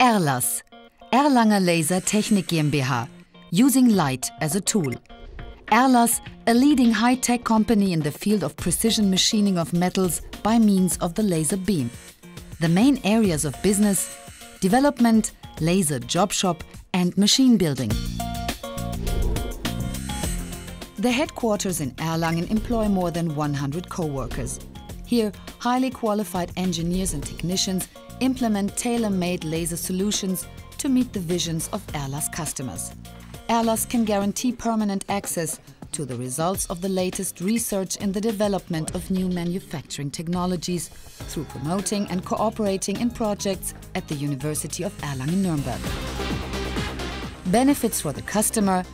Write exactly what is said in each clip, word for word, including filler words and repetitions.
ERLAS, Erlanger Lasertechnik GmbH, using light as a tool. ERLAS, a leading high-tech company in the field of precision machining of metals by means of the laser beam. The main areas of business: development, laser job shop and machine building. The headquarters in Erlangen employ more than one hundred co-workers. Here, highly qualified engineers and technicians implement tailor-made laser solutions to meet the visions of ERLAS customers. ERLAS can guarantee permanent access to the results of the latest research in the development of new manufacturing technologies through promoting and cooperating in projects at the University of Erlangen-Nuremberg. Benefits for the customer: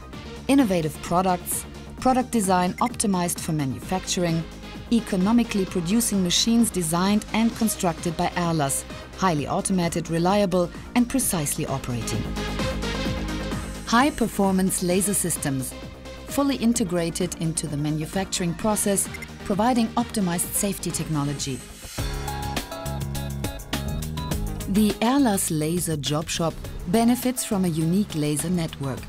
innovative products, product design optimized for manufacturing, economically producing machines designed and constructed by ERLAS, highly automated, reliable and precisely operating. High-performance laser systems, fully integrated into the manufacturing process, providing optimized safety technology. The ERLAS Laser Job Shop benefits from a unique laser network.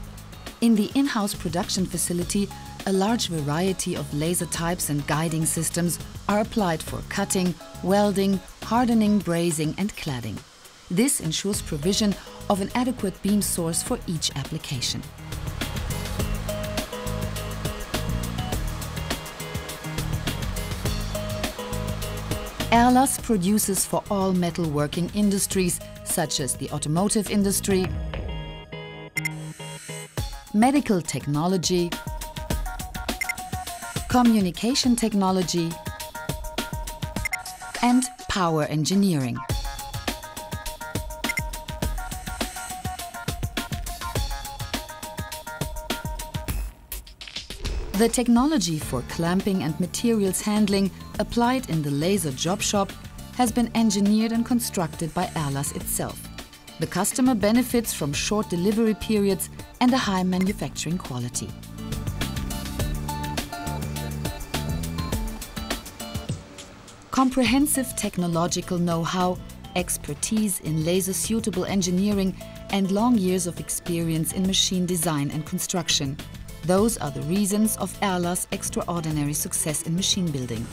In the in-house production facility, a large variety of laser types and guiding systems are applied for cutting, welding, hardening, brazing and cladding. This ensures provision of an adequate beam source for each application. ERLAS produces for all metalworking industries, such as the automotive industry, medical technology, communication technology and power engineering. The technology for clamping and materials handling applied in the laser job shop has been engineered and constructed by ERLAS itself. The customer benefits from short delivery periods and a high manufacturing quality. Comprehensive technological know-how, expertise in laser-suitable engineering and long years of experience in machine design and construction. Those are the reasons of ERLAS' extraordinary success in machine building.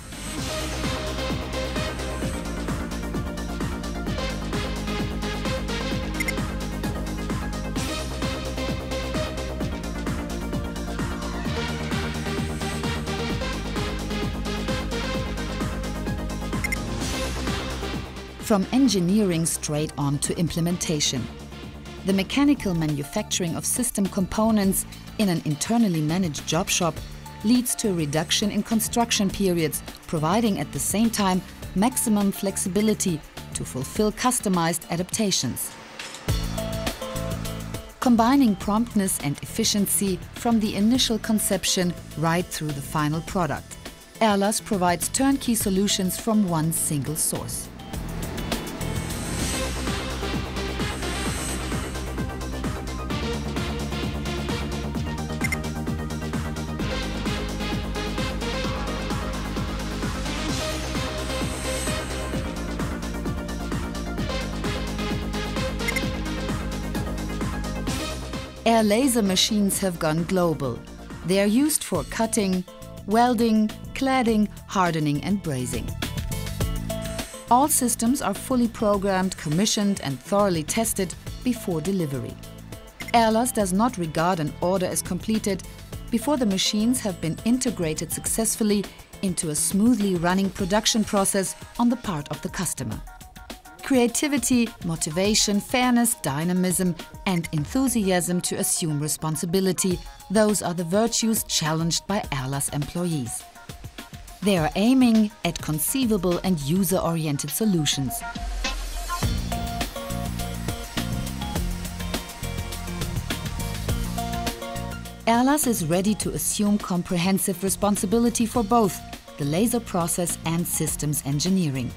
From engineering straight on to implementation. The mechanical manufacturing of system components in an internally managed job shop leads to a reduction in construction periods, providing at the same time maximum flexibility to fulfill customized adaptations. Combining promptness and efficiency from the initial conception right through the final product, ERLAS provides turnkey solutions from one single source. Air laser machines have gone global. They are used for cutting, welding, cladding, hardening and brazing. All systems are fully programmed, commissioned and thoroughly tested before delivery. ERLAS does not regard an order as completed before the machines have been integrated successfully into a smoothly running production process on the part of the customer. Creativity, motivation, fairness, dynamism and enthusiasm to assume responsibility, those are the virtues challenged by ERLAS employees. They are aiming at conceivable and user-oriented solutions. ERLAS is ready to assume comprehensive responsibility for both the laser process and systems engineering.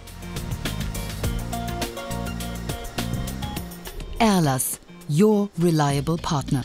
ERLAS, your reliable partner.